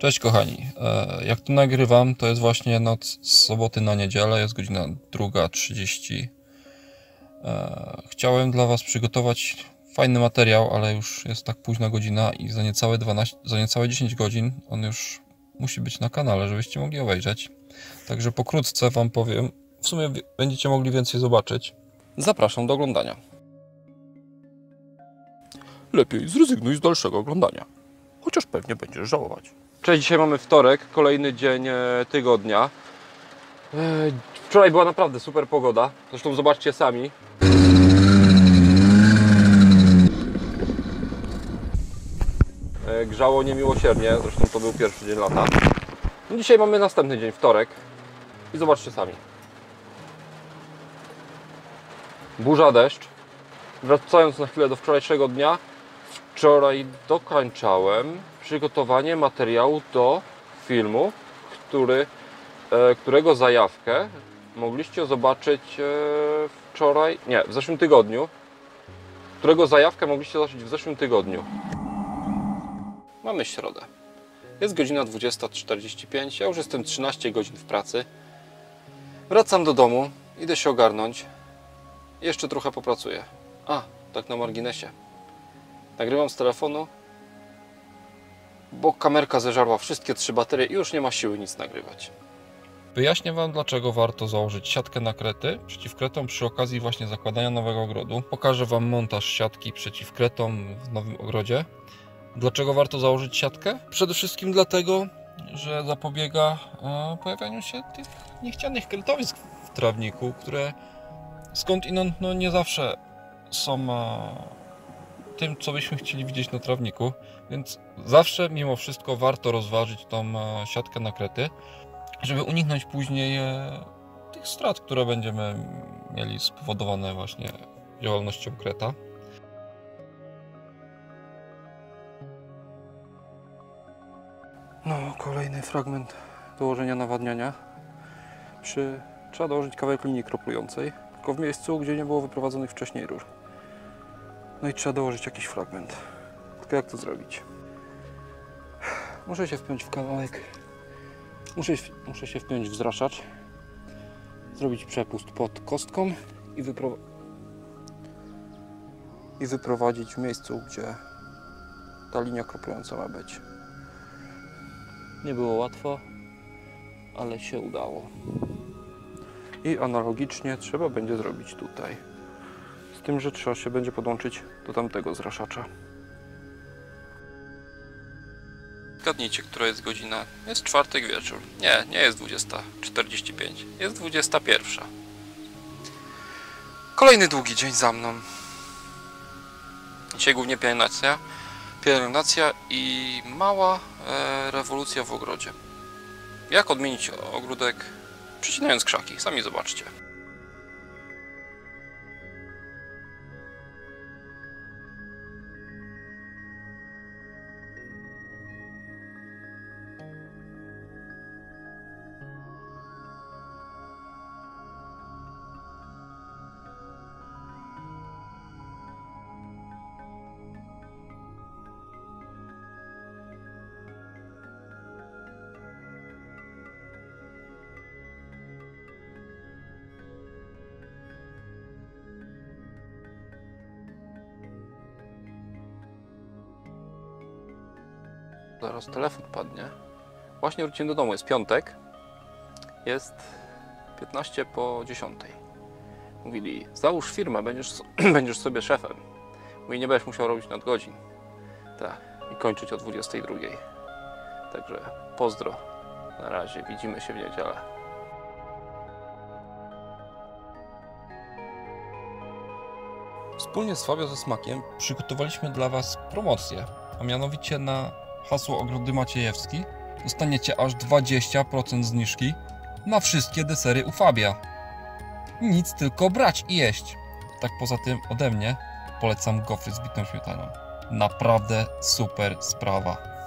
Cześć kochani, jak to nagrywam, to jest właśnie noc z soboty na niedzielę, jest godzina 2:30. Chciałem dla was przygotować fajny materiał, ale już jest tak późna godzina i za niecałe 10 godzin on już musi być na kanale, żebyście mogli obejrzeć. Także pokrótce wam powiem, w sumie będziecie mogli więcej zobaczyć. Zapraszam do oglądania. Lepiej zrezygnuj z dalszego oglądania, chociaż pewnie będziesz żałować. Cześć, dzisiaj mamy wtorek, kolejny dzień tygodnia. Wczoraj była naprawdę super pogoda, zresztą zobaczcie sami. Grzało niemiłosiernie, zresztą to był pierwszy dzień lata. No dzisiaj mamy następny dzień, wtorek i zobaczcie sami. Burza, deszcz. Wracając na chwilę do wczorajszego dnia, wczoraj dokończałem przygotowanie materiału do filmu, którego zajawkę mogliście zobaczyć wczoraj, nie, w zeszłym tygodniu, którego zajawkę mogliście zobaczyć w zeszłym tygodniu. Mamy środę. Jest godzina 20:45, ja już jestem 13 godzin w pracy. Wracam do domu, idę się ogarnąć. Jeszcze trochę popracuję. A, tak na marginesie. Nagrywam z telefonu, bo kamerka zeżarła wszystkie 3 baterie i już nie ma siły nic nagrywać. Wyjaśnię wam, dlaczego warto założyć siatkę na krety przeciw kretom przy okazji właśnie zakładania nowego ogrodu. Pokażę wam montaż siatki przeciw kretom w nowym ogrodzie. Dlaczego warto założyć siatkę? Przede wszystkim dlatego, że zapobiega pojawianiu się tych niechcianych kretowisk w trawniku, które skądinąd no, nie zawsze są tym, co byśmy chcieli widzieć na trawniku, więc zawsze mimo wszystko warto rozważyć tą siatkę na krety, żeby uniknąć później tych strat, które będziemy mieli spowodowane właśnie działalnością kreta. No, kolejny fragment dołożenia nawadniania. Trzeba dołożyć kawałek linii kroplującej, tylko w miejscu, gdzie nie było wyprowadzonych wcześniej rur. No i trzeba dołożyć jakiś fragment. Tylko jak to zrobić? Muszę się wpiąć w kawałek. Muszę się wpiąć w zraszacz. Zrobić przepust pod kostką i wyprowadzić w miejscu, gdzie ta linia kroplująca ma być. Nie było łatwo, ale się udało. I analogicznie trzeba będzie zrobić tutaj. Z tym, że trzeba się będzie podłączyć do tamtego zraszacza. Zgadnijcie, która jest godzina. Jest czwartek wieczór. Nie, nie jest 20:45. Jest 21:00. Kolejny długi dzień za mną. Dzisiaj głównie pielęgnacja i mała rewolucja w ogrodzie. Jak odmienić ogródek, przycinając krzaki? Sami zobaczcie. Zaraz telefon padnie. Właśnie wróciłem do domu, jest piątek. Jest 10:15. Mówili, załóż firmę, będziesz sobie szefem. Mówi, nie będziesz musiał robić nadgodzin. Tak, i kończyć o 22:00. Także pozdro. Na razie, widzimy się w niedzielę. Wspólnie z Fabio ze Smakiem przygotowaliśmy dla was promocję, a mianowicie na hasło Ogrody Maciejewski dostaniecie aż 20% zniżki na wszystkie desery u Fabia. Nic tylko brać i jeść. Tak poza tym ode mnie polecam gofry z bitą śmietaną. Naprawdę super sprawa.